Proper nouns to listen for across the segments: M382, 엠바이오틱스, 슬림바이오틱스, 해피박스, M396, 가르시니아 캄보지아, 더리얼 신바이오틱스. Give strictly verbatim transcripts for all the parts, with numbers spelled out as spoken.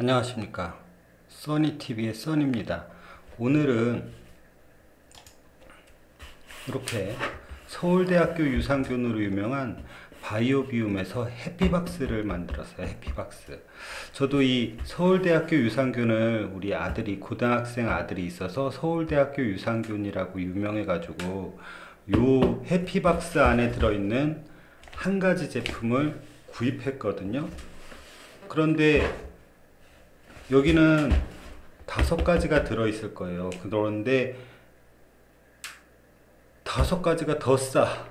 안녕하십니까, 써니티비의 써니입니다. 오늘은 이렇게 서울대학교 유산균으로 유명한 바이오비움에서 해피박스를 만들었어요. 해피박스. 저도 이 서울대학교 유산균을 우리 아들이, 고등학생 아들이 있어서 서울대학교 유산균이라고 유명해 가지고 요 해피박스 안에 들어있는 한 가지 제품을 구입했거든요. 그런데 여기는 다섯 가지가 들어있을 거예요. 그런데 다섯 가지가 더 싸.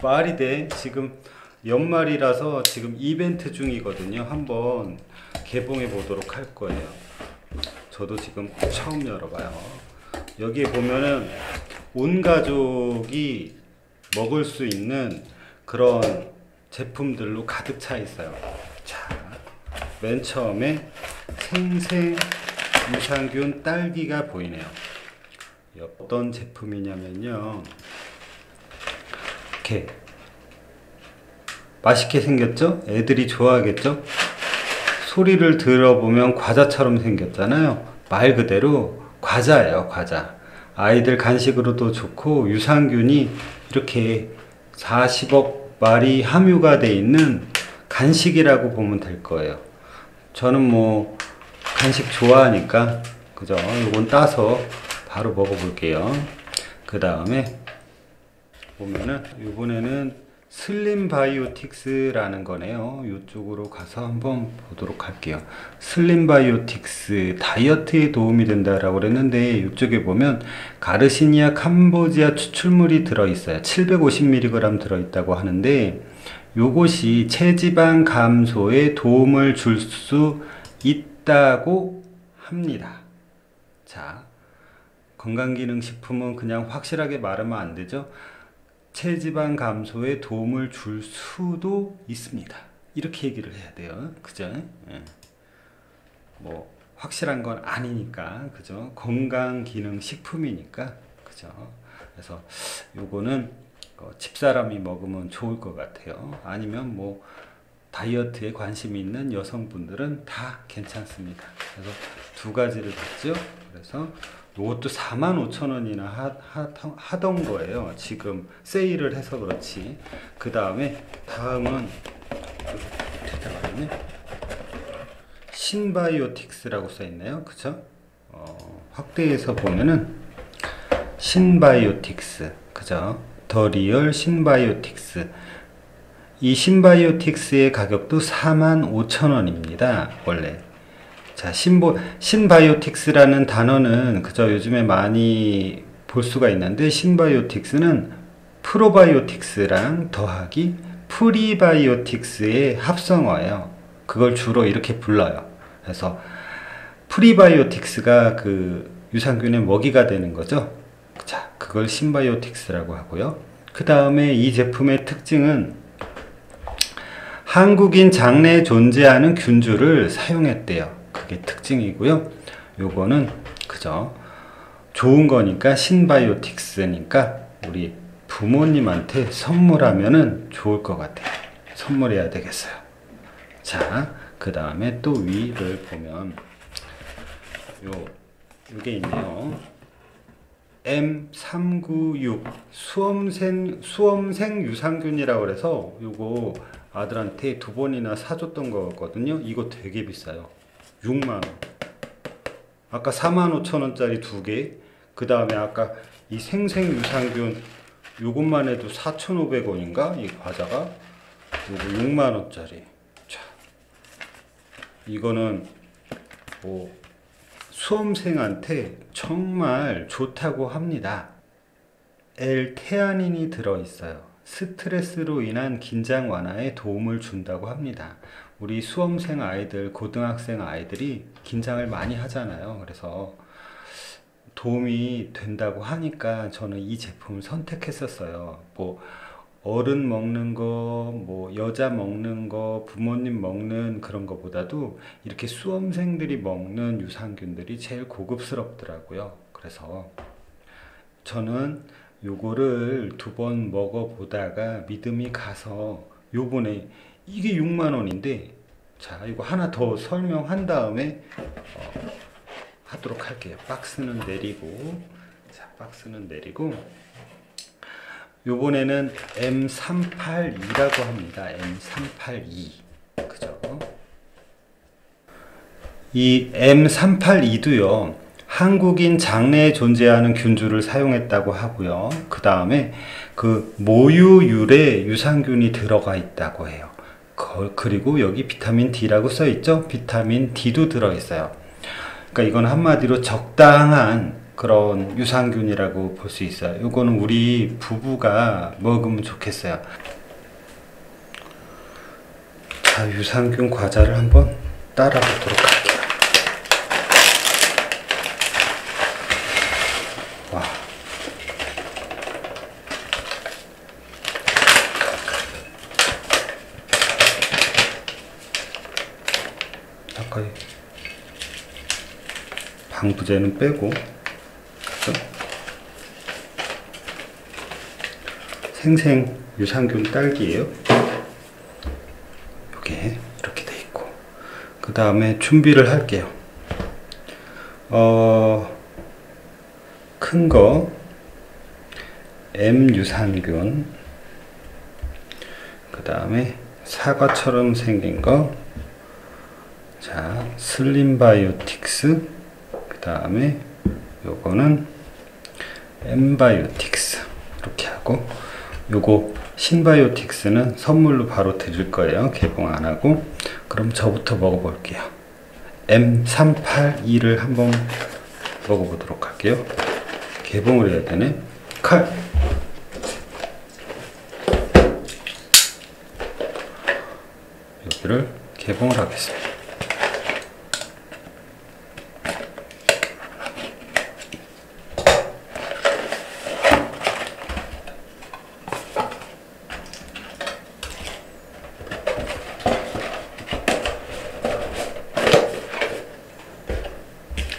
말이 돼? 지금 연말이라서 지금 이벤트 중이거든요. 한번 개봉해 보도록 할 거예요. 저도 지금 처음 열어봐요. 여기에 보면은 온 가족이 먹을 수 있는 그런 제품들로 가득 차 있어요. 자, 맨 처음에 생생 유산균 딸기가 보이네요. 어떤 제품이냐면요, 이렇게 맛있게 생겼죠? 애들이 좋아하겠죠? 소리를 들어보면 과자처럼 생겼잖아요. 말 그대로 과자예요, 과자. 아이들 간식으로도 좋고, 유산균이 이렇게 사십억 마리 함유가 돼 있는 간식이라고 보면 될 거예요. 저는 뭐 간식 좋아하니까, 그죠? 이건 따서 바로 먹어볼게요. 그 다음에 보면은 이번에는 슬림바이오틱스 라는 거네요. 이쪽으로 가서 한번 보도록 할게요. 슬림바이오틱스 다이어트에 도움이 된다라고 그랬는데, 이쪽에 보면 가르시니아 캄보지아 추출물이 들어있어요. 칠백오십 밀리그램 들어있다고 하는데, 요것이 체지방 감소에 도움을 줄 수 있다고 합니다. 자, 건강기능식품은 그냥 확실하게 말하면 안 되죠. 체지방 감소에 도움을 줄 수도 있습니다. 이렇게 얘기를 해야 돼요. 그죠? 예. 뭐 확실한 건 아니니까, 그죠? 건강기능식품이니까, 그죠? 그래서 요거는 어, 집사람이 먹으면 좋을 것 같아요. 아니면 뭐 다이어트에 관심이 있는 여성분들은 다 괜찮습니다. 그래서 두 가지를 봤죠. 그래서 이것도 사만 오천 원이나 하, 하, 하던 거예요. 지금 세일을 해서 그렇지. 그 다음에 다음은 신바이오틱스라고 써있네요. 그쵸? 어, 확대해서 보면은 신바이오틱스, 그죠? 더리얼 신바이오틱스. 이 신바이오틱스의 가격도 사만 오천 원입니다 원래. 자, 신보, 신바이오틱스라는 단어는, 그저 요즘에 많이 볼 수가 있는데, 신바이오틱스는 프로바이오틱스랑 더하기 프리바이오틱스의 합성어예요. 그걸 주로 이렇게 불러요. 그래서 프리바이오틱스가 그 유산균의 먹이가 되는 거죠. 자, 그걸 신바이오틱스라고 하고요. 그 다음에 이 제품의 특징은 한국인 장내에 존재하는 균주를 사용했대요. 그게 특징이고요. 요거는 그저 좋은 거니까, 신바이오틱스니까 우리 부모님한테 선물하면은 좋을 것 같아요. 선물해야 되겠어요. 자, 그 다음에 또 위를 보면 요 요게 있네요. 엠 삼구육 수험생 수험생 유산균이라고 해서 요거 아들한테 두 번이나 사줬던 거거든요. 이거 되게 비싸요. 육만 원. 아까 사만 오천 원짜리 두 개. 그 다음에 아까 이 생생유산균 요것만 해도 사천오백 원인가? 이 과자가. 요거 육만 원짜리. 자, 이거는 뭐 수험생한테 정말 좋다고 합니다. 엘테아닌이 들어있어요. 스트레스로 인한 긴장 완화에 도움을 준다고 합니다. 우리 수험생 아이들, 고등학생 아이들이 긴장을 많이 하잖아요. 그래서 도움이 된다고 하니까 저는 이 제품을 선택했었어요. 뭐 어른 먹는 거, 뭐 여자 먹는 거, 부모님 먹는 그런 거보다도 이렇게 수험생들이 먹는 유산균들이 제일 고급스럽더라고요. 그래서 저는 요거를 두 번 먹어보다가 믿음이 가서 요번에 이게 육만 원인데 자, 이거 하나 더 설명한 다음에 어, 하도록 할게요. 박스는 내리고, 자, 박스는 내리고, 요번에는 엠 삼팔이라고 합니다. 엠 삼팔이. 그죠? 이 엠 삼팔이도요, 한국인 장내에 존재하는 균주를 사용했다고 하고요. 그 다음에 그 모유율에 유산균이 들어가 있다고 해요. 그리고 여기 비타민 D라고 써있죠? 비타민 D도 들어있어요. 그러니까 이건 한마디로 적당한 그런 유산균이라고 볼 수 있어요. 이거는 우리 부부가 먹으면 좋겠어요. 자, 유산균 과자를 한번 따라 보도록 할게요. 와. 아까 방부제는 빼고, 생생 유산균 딸기예요. 요게 이렇게 돼 있고, 그 다음에 준비를 할게요. 어, 큰 거 M 유산균, 그 다음에 사과처럼 생긴 거, 자, 슬림바이오틱스, 그 다음에 요거는 엠바이오틱스 이렇게 하고, 요거 신바이오틱스는 선물로 바로 드릴 거예요. 개봉 안 하고. 그럼 저부터 먹어볼게요. 엠 삼팔이를 한번 먹어보도록 할게요. 개봉을 해야 되네. 칼! 여기를 개봉을 하겠습니다.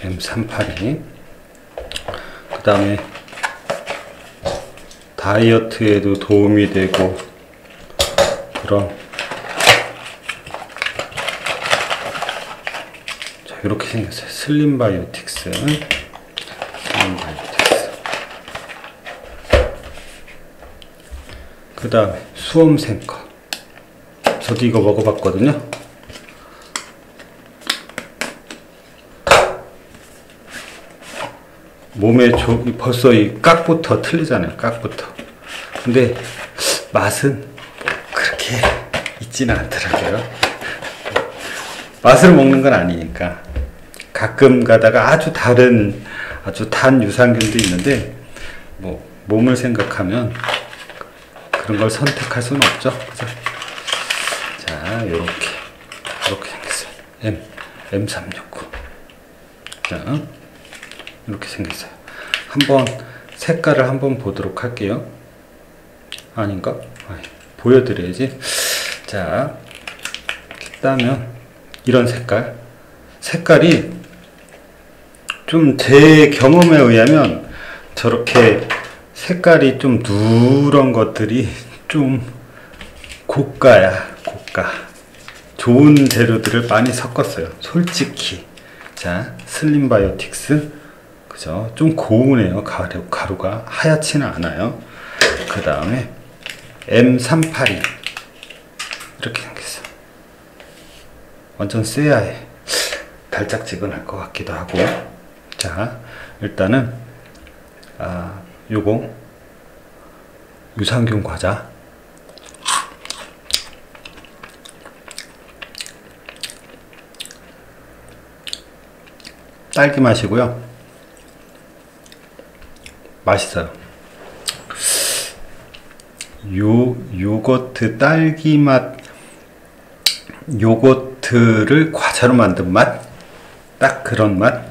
엠 삼팔이. 그 다음에 다이어트에도 도움이 되고 그런, 자, 이렇게 생겼어요. 슬림바이오틱스. 슬림바이오틱스. 그 다음에 수험생거. 저도 이거 먹어봤거든요. 몸에 조, 벌써 이 깍부터 틀리잖아요. 깍부터. 근데 맛은 그렇게 있지는 않더라고요. 맛을 먹는 건 아니니까. 가끔 가다가 아주 다른, 아주 단 유산균도 있는데, 뭐 몸을 생각하면 그런 걸 선택할 수는 없죠. 그죠? 자, 요렇게 요렇게 생겼어요. M, 엠 삼육구. 자, 이렇게 생겼어요. 한번 색깔을 한번 보도록 할게요. 아닌가? 아니, 보여드려야지. 자, 이렇게 따면 이런 색깔. 색깔이 좀 제 경험에 의하면 저렇게 색깔이 좀 누런 것들이 좀 고가야. 고가. 좋은 재료들을 많이 섞었어요. 솔직히. 자, 슬림바이오틱스. 그죠? 좀 고운해요. 가루, 가루가 하얗지는 않아요. 그 다음에 엠 삼팔이 이렇게 생겼어. 완전 쎄야해. 달짝지근할 것 같기도 하고. 자, 일단은 아, 요거 유산균 과자. 딸기 맛이고요. 맛있어요. 요, 요거트 딸기 맛, 요거트를 과자로 만든 맛, 딱 그런 맛.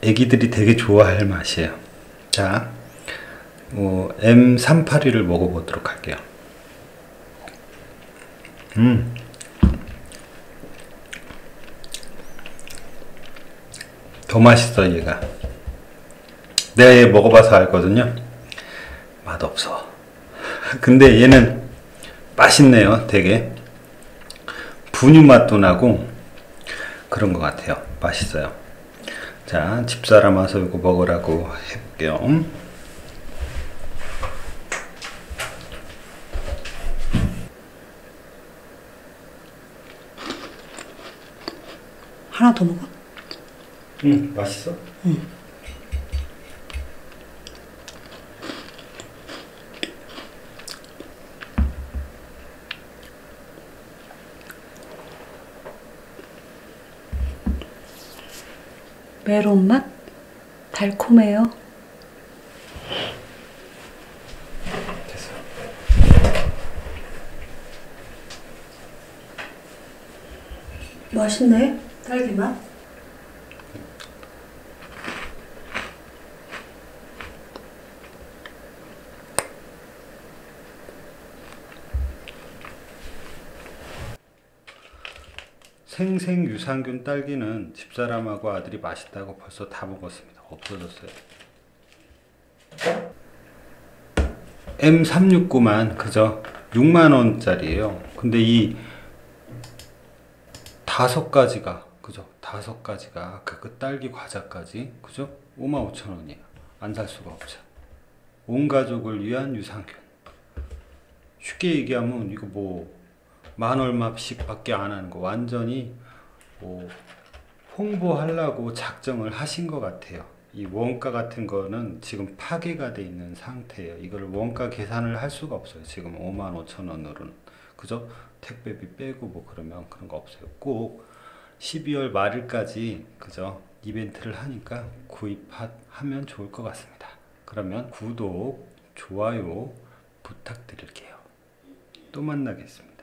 애기들이 되게 좋아할 맛이에요. 자, 어, 엠 삼팔이를 먹어보도록 할게요. 음. 더 맛있어, 얘가. 네, 먹어봐서 알거든요. 맛없어. 근데 얘는 맛있네요. 되게 분유 맛도 나고 그런 것 같아요. 맛있어요. 자, 집사람 와서 이거 먹으라고 해볼게요. 하나 더 먹어? 응, 맛있어? 응. 메론 맛? 달콤해요. 됐어. 맛있네, 딸기 맛. 생생유산균 딸기는 집사람하고 아들이 맛있다고 벌써 다 먹었습니다. 없어졌어요. 엠 삼백육십구만 그저 육만 원짜리예요. 근데 이 다섯 가지가 그죠? 다섯 가지가 그, 그 딸기 과자까지 그죠? 오만 오천 원이야. 안 살 수가 없죠. 온 가족을 위한 유산균. 쉽게 얘기하면 이거 뭐 만 얼마씩 밖에 안 하는 거 완전히 뭐 홍보하려고 작정을 하신 것 같아요. 이 원가 같은 거는 지금 파괴가 돼 있는 상태예요. 이걸 원가 계산을 할 수가 없어요. 지금 오만 오천 원으로는 그죠? 택배비 빼고 뭐 그러면 그런 거 없어요. 꼭 십이월 말일까지 그죠? 이벤트를 하니까 구입하면 좋을 것 같습니다. 그러면 구독, 좋아요 부탁드릴게요. 또 만나겠습니다.